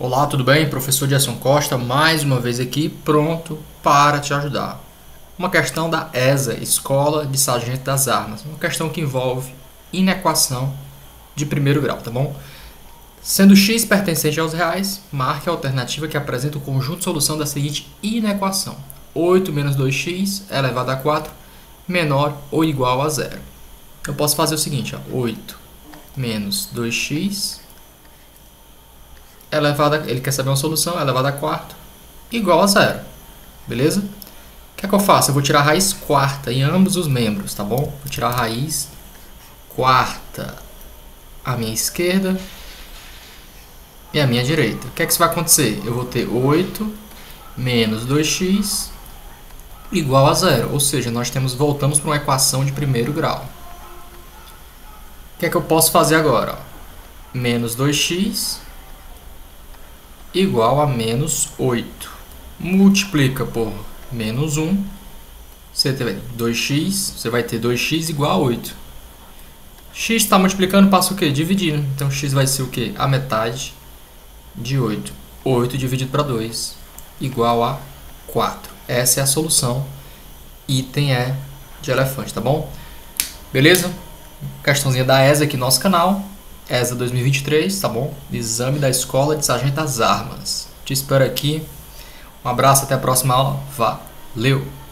Olá, tudo bem? Professor Diesson Costa, mais uma vez aqui, pronto para te ajudar. Uma questão da ESA, Escola de Sargento das Armas. Uma questão que envolve inequação de primeiro grau, tá bom? Sendo x pertencente aos reais, marque a alternativa que apresenta o conjunto de solução da seguinte inequação. 8 menos 2x elevado a 4 menor ou igual a zero. Eu posso fazer o seguinte, ó, 8 menos 2x... ele quer saber uma solução, elevada a 4, igual a zero, beleza? O que é que eu faço? Eu vou tirar a raiz quarta em ambos os membros, tá bom? Vou tirar a raiz quarta à minha esquerda e à minha direita. O que é que isso vai acontecer? Eu vou ter 8 menos 2x igual a zero, ou seja, nós voltamos para uma equação de primeiro grau. O que é que eu posso fazer agora? Menos 2x... igual a menos 8. Multiplica por menos 1. Você tem 2x, você vai ter 2x igual a 8. X está multiplicando, passa o quê? Dividindo. Então x vai ser o quê? A metade de 8. 8 dividido para 2 igual a 4. Essa é a solução. Item E de elefante, tá bom? Beleza? Questãozinha da ESA aqui no nosso canal. ESA 2023, tá bom? Exame da Escola de Sargento das Armas. Te espero aqui. Um abraço, até a próxima aula. Valeu!